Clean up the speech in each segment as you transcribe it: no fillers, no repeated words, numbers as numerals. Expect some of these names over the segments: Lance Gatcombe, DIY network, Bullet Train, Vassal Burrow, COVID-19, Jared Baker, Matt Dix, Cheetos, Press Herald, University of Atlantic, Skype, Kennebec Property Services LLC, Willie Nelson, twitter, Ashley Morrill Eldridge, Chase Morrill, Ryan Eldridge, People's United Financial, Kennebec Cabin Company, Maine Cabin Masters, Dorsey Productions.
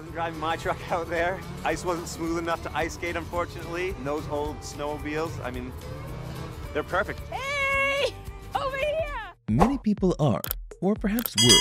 wasn't driving my truck out there. Ice wasn't smooth enough to ice skate, unfortunately. And those old snowmobiles, I mean, they're perfect. Hey! Over here! Many people are, or perhaps were,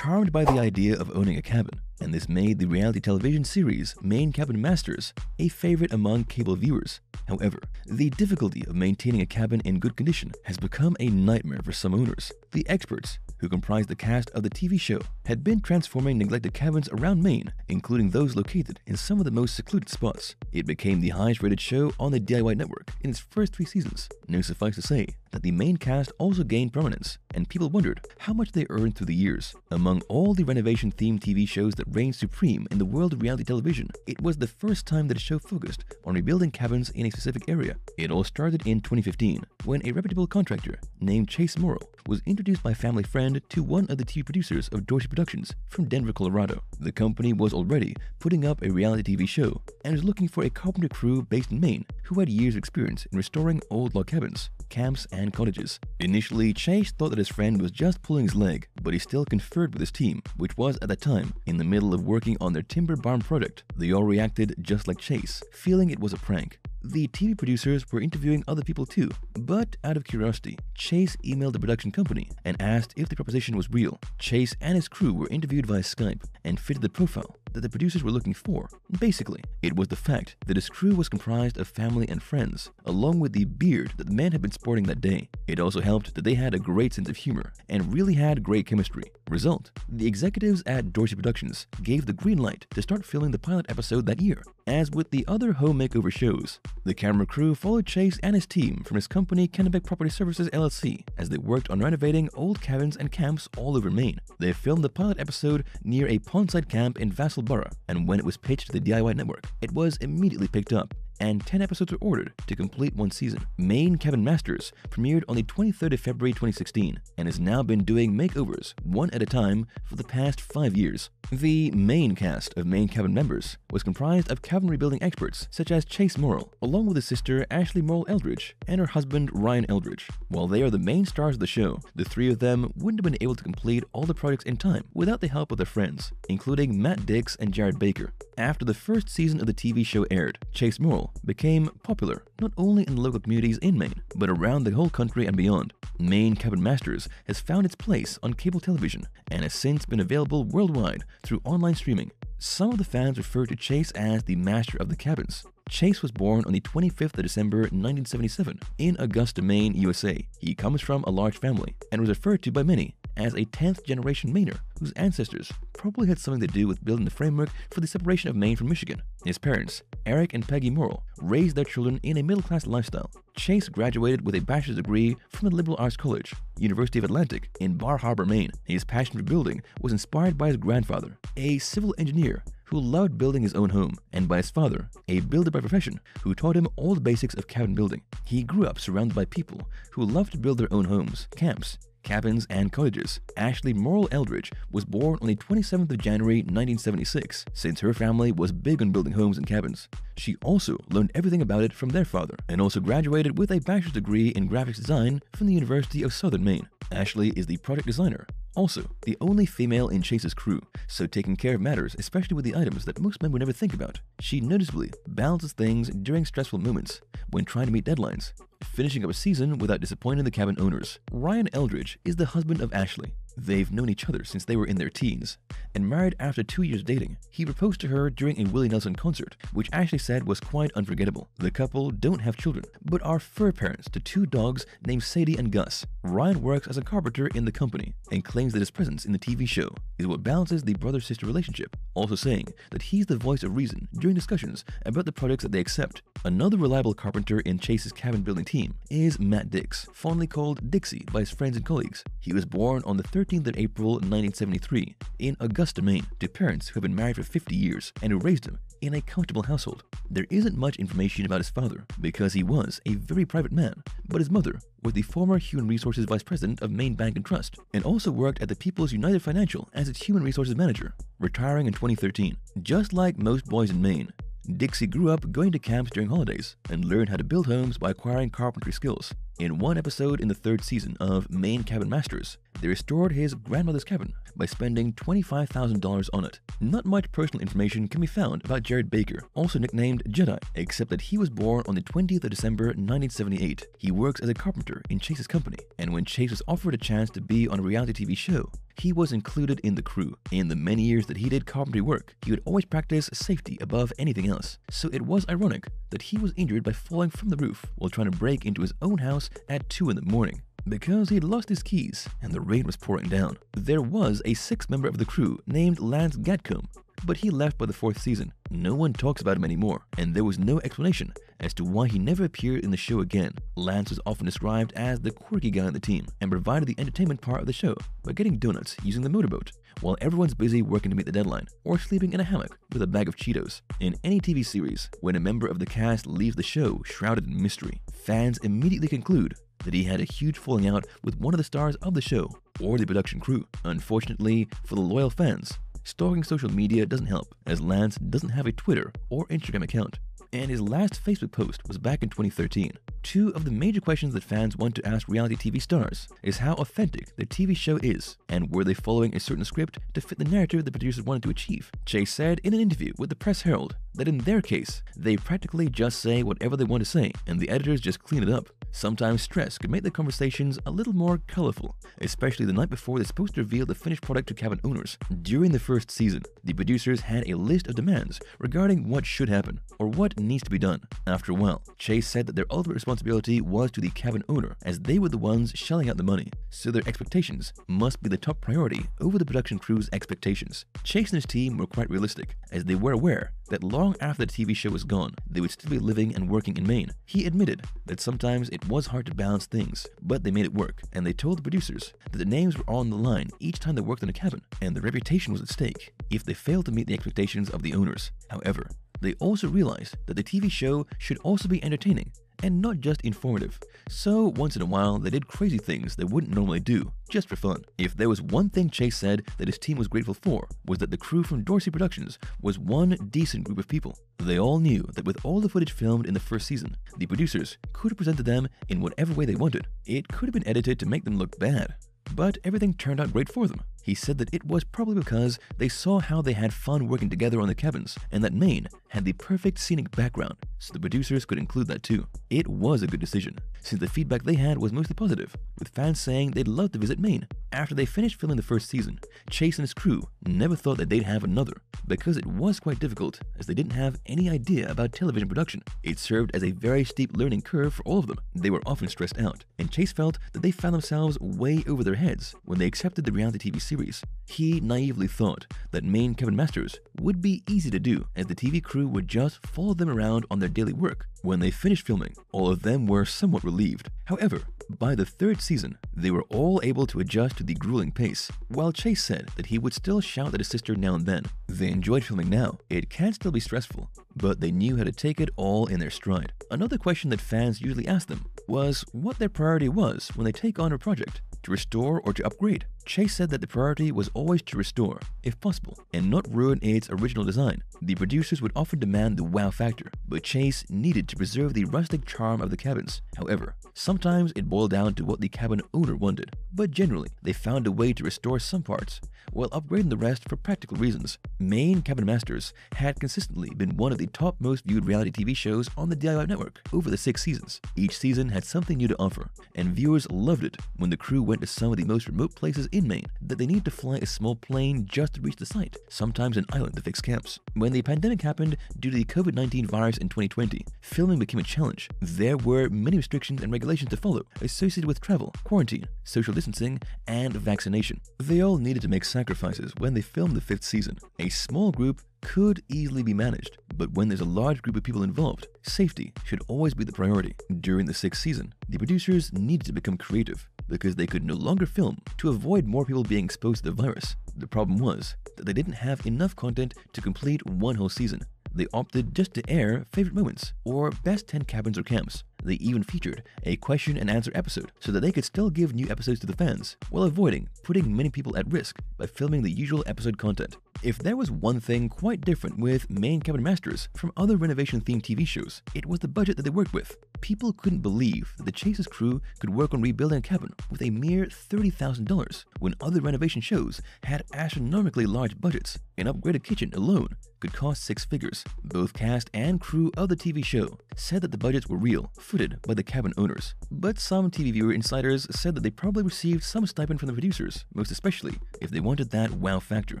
charmed by the idea of owning a cabin, and this made the reality television series Maine Cabin Masters a favorite among cable viewers. However, the difficulty of maintaining a cabin in good condition has become a nightmare for some owners. The experts, who comprised the cast of the TV show, had been transforming neglected cabins around Maine, including those located in some of the most secluded spots. It became the highest-rated show on the DIY network in its first 3 seasons. Now suffice to say that the main cast also gained prominence, and people wondered how much they earned through the years. Among all the renovation-themed TV shows that reigned supreme in the world of reality television, it was the first time that a show focused on rebuilding cabins in a specific area. It all started in 2015, when a reputable contractor named Chase Morrill was introduced by a family friend to one of the TV producers of Dorsey Productions from Denver, Colorado. The company was already putting up a reality TV show and was looking for a carpenter crew based in Maine who had years of experience in restoring old log cabins, camps, and cottages. Initially, Chase thought that his friend was just pulling his leg, but he still conferred with his team, which was at that time in the middle of working on their timber barn project. They all reacted just like Chase, feeling it was a prank. The TV producers were interviewing other people too, but out of curiosity, Chase emailed the production company and asked if the proposition was real. Chase and his crew were interviewed via Skype and fitted the profile that the producers were looking for. Basically, it was the fact that his crew was comprised of family and friends, along with the beard that the men had been sporting that day. It also helped that they had a great sense of humor and really had great chemistry. Result, the executives at Dorsey Productions gave the green light to start filming the pilot episode that year. As with the other home makeover shows, the camera crew followed Chase and his team from his company Kennebec Property Services LLC as they worked on renovating old cabins and camps all over Maine. They filmed the pilot episode near a pondside camp in Vassal Burrow, and when it was pitched to the DIY network, it was immediately picked up, and 10 episodes were ordered to complete 1 season. Maine Cabin Masters premiered on the 23rd of February 2016 and has now been doing makeovers one at a time for the past 5 years. The main cast of Maine Cabin members was comprised of cabin rebuilding experts such as Chase Morrill, along with his sister Ashley Morrill Eldridge and her husband Ryan Eldridge. While they are the main stars of the show, the 3 of them wouldn't have been able to complete all the projects in time without the help of their friends, including Matt Dix and Jared Baker. After the first season of the TV show aired, Chase Morrill became popular not only in the local communities in Maine, but around the whole country and beyond. Maine Cabin Masters has found its place on cable television and has since been available worldwide through online streaming. Some of the fans refer to Chase as the master of the cabins. Chase was born on the 25th of December 1977 in Augusta, Maine, USA. He comes from a large family and was referred to by many as a 10th generation Mainer whose ancestors probably had something to do with building the framework for the separation of Maine from Michigan. His parents, Eric and Peggy Morrill, raised their children in a middle-class lifestyle. Chase graduated with a bachelor's degree from the liberal arts college, University of Atlantic, in Bar Harbor, Maine. His passion for building was inspired by his grandfather, a civil engineer who loved building his own home, and by his father, a builder by profession, who taught him all the basics of cabin building. He grew up surrounded by people who loved to build their own homes, camps, cabins, and cottages. Ashley Morrill Eldridge was born on the 27th of January 1976, since her family was big on building homes and cabins. She also learned everything about it from their father, and also graduated with a bachelor's degree in graphics design from the University of Southern Maine. Ashley is the product designer, also the only female in Chase's crew, so taking care of matters, especially with the items that most men would never think about. She noticeably balances things during stressful moments when trying to meet deadlines, finishing up a season without disappointing the cabin owners. Ryan Eldridge is the husband of Ashley. They've known each other since they were in their teens and married after 2 years dating. He proposed to her during a Willie Nelson concert, which Ashley said was quite unforgettable. The couple don't have children, but are fur parents to 2 dogs named Sadie and Gus. Ryan works as a carpenter in the company and claims that his presence in the TV show is what balances the brother-sister relationship, also saying that he's the voice of reason during discussions about the products that they accept. Another reliable carpenter in Chase's cabin building team is Matt Dix, fondly called Dixie by his friends and colleagues. He was born on the 13th of April 1973 in Augusta, Maine, to parents who have been married for 50 years and who raised him in a comfortable household. There isn't much information about his father because he was a very private man, but his mother was the former Human Resources Vice President of Maine Bank and Trust and also worked at the People's United Financial as its Human Resources Manager, retiring in 2013. Just like most boys in Maine, Dixie grew up going to camps during holidays and learned how to build homes by acquiring carpentry skills. In one episode in the 3rd season of Maine Cabin Masters, they restored his grandmother's cabin by spending $25,000 on it. Not much personal information can be found about Jared Baker, also nicknamed Jedi, except that he was born on the 20th of December 1978. He works as a carpenter in Chase's company, and when Chase was offered a chance to be on a reality TV show, he was included in the crew. In the many years that he did carpentry work, he would always practice safety above anything else, so it was ironic that he was injured by falling from the roof while trying to break into his own house at 2 in the morning. Because he'd lost his keys and the rain was pouring down, there was a sixth member of the crew named Lance Gatcombe, but he left by the fourth season. No one talks about him anymore, and there was no explanation as to why he never appeared in the show again. Lance was often described as the quirky guy on the team and provided the entertainment part of the show by getting donuts using the motorboat while everyone's busy working to meet the deadline or sleeping in a hammock with a bag of Cheetos. In any TV series, when a member of the cast leaves the show shrouded in mystery, fans immediately conclude that he had a huge falling out with one of the stars of the show or the production crew. Unfortunately for the loyal fans, stalking social media doesn't help, as Lance doesn't have a Twitter or Instagram account, and his last Facebook post was back in 2013. Two of the major questions that fans want to ask reality TV stars is how authentic their TV show is, and were they following a certain script to fit the narrative the producers wanted to achieve. Chase said in an interview with the Press Herald that in their case, they practically just say whatever they want to say, and the editors just clean it up. Sometimes stress could make the conversations a little more colorful, especially the night before they're supposed to reveal the finished product to cabin owners. During the first season, the producers had a list of demands regarding what should happen or what needs to be done. After a while, Chase said that their ultimate responsibility was to the cabin owner, as they were the ones shelling out the money, so their expectations must be the top priority over the production crew's expectations. Chase and his team were quite realistic, as they were aware that long after the TV show was gone, they would still be living and working in Maine. He admitted that sometimes it was hard to balance things, but they made it work, and they told the producers that the names were on the line each time they worked in a cabin, and their reputation was at stake if they failed to meet the expectations of the owners. However, they also realized that the TV show should also be entertaining and not just informative. So once in a while, they did crazy things they wouldn't normally do, just for fun. If there was one thing Chase said that his team was grateful for, was that the crew from Dorsey Productions was one decent group of people. They all knew that with all the footage filmed in the first season, the producers could have presented them in whatever way they wanted. It could have been edited to make them look bad, but everything turned out great for them. He said that it was probably because they saw how they had fun working together on the cabins, and that Maine had the perfect scenic background, so the producers could include that too. It was a good decision, since the feedback they had was mostly positive, with fans saying they'd love to visit Maine. After they finished filming the first season, Chase and his crew never thought that they'd have another, because it was quite difficult as they didn't have any idea about television production. It served as a very steep learning curve for all of them. They were often stressed out, and Chase felt that they found themselves way over their heads when they accepted the reality TV series. He naively thought that Maine Cabin Masters would be easy to do, as the TV crew would just follow them around on their daily work. When they finished filming, all of them were somewhat relieved. However, by the third season, they were all able to adjust to the grueling pace. While Chase said that he would still shout at his sister now and then, they enjoyed filming now. It can still be stressful, but they knew how to take it all in their stride. Another question that fans usually asked them was what their priority was when they take on a project, to restore or to upgrade. Chase said that the priority was always to restore, if possible, and not ruin its original design. The producers would often demand the wow factor, but Chase needed to preserve the rustic charm of the cabins. However, sometimes it boiled down to what the cabin owner wanted, but generally, they found a way to restore some parts while upgrading the rest for practical reasons. Maine Cabin Masters had consistently been one of the top most viewed reality TV shows on the DIY network over the 6 seasons. Each season had something new to offer, and viewers loved it when the crew went to some of the most remote places in Maine that they needed to fly a small plane just to reach the site, sometimes an island to fix camps. When the pandemic happened due to the COVID-19 virus in 2020, filming became a challenge. There were many restrictions and regulations to follow associated with travel, quarantine, social distancing, and vaccination. They all needed to make sacrifices when they filmed the 5th season. A small group could easily be managed, but when there's a large group of people involved, safety should always be the priority. During the 6th season, the producers needed to become creative because they could no longer film to avoid more people being exposed to the virus. The problem was that they didn't have enough content to complete one whole season. They opted just to air favorite moments or best 10 cabins or camps. They even featured a question and answer episode so that they could still give new episodes to the fans while avoiding putting many people at risk by filming the usual episode content. If there was one thing quite different with Maine Cabin Masters from other renovation-themed TV shows, it was the budget that they worked with. people couldn't believe that the Chase's crew could work on rebuilding a cabin with a mere $30,000 when other renovation shows had astronomically large budgets. An upgraded kitchen alone could cost six figures. Both cast and crew of the TV show said that the budgets were real, footed by the cabin owners. But some TV viewer insiders said that they probably received some stipend from the producers, most especially if they wanted that wow factor.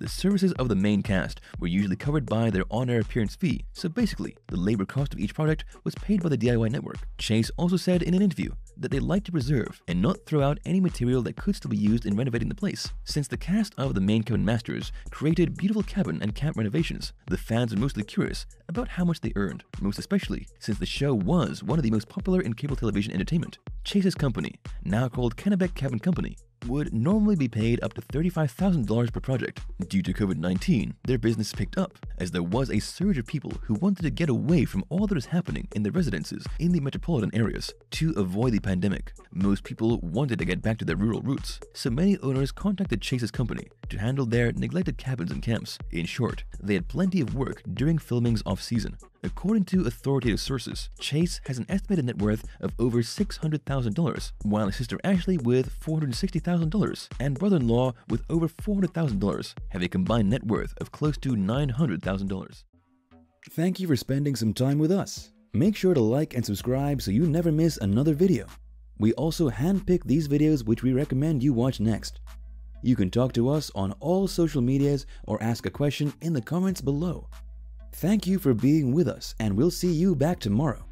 The services of the main cast were usually covered by their on-air appearance fee, so basically the labor cost of each project was paid by the DIY network. Chase also said in an interview that they like to preserve and not throw out any material that could still be used in renovating the place. Since the cast of the Maine Cabin Masters created beautiful cabin and camp renovations, the fans were mostly curious about how much they earned, most especially since the show was one of the most popular in cable television entertainment. Chase's company, now called Kennebec Cabin Company, would normally be paid up to $35,000 per project. Due to COVID-19, their business picked up as there was a surge of people who wanted to get away from all that is happening in their residences in the metropolitan areas to avoid the pandemic. Most people wanted to get back to their rural roots, so many owners contacted Chase's company to handle their neglected cabins and camps. In short, they had plenty of work during filming's off-season. According to authoritative sources, Chase has an estimated net worth of over $600,000, while his sister Ashley with $460,000 and brother-in-law with over $400,000 have a combined net worth of close to $900,000. Thank you for spending some time with us. Make sure to like and subscribe so you never miss another video. We also handpick these videos which we recommend you watch next. You can talk to us on all social medias or ask a question in the comments below. Thank you for being with us, and we'll see you back tomorrow.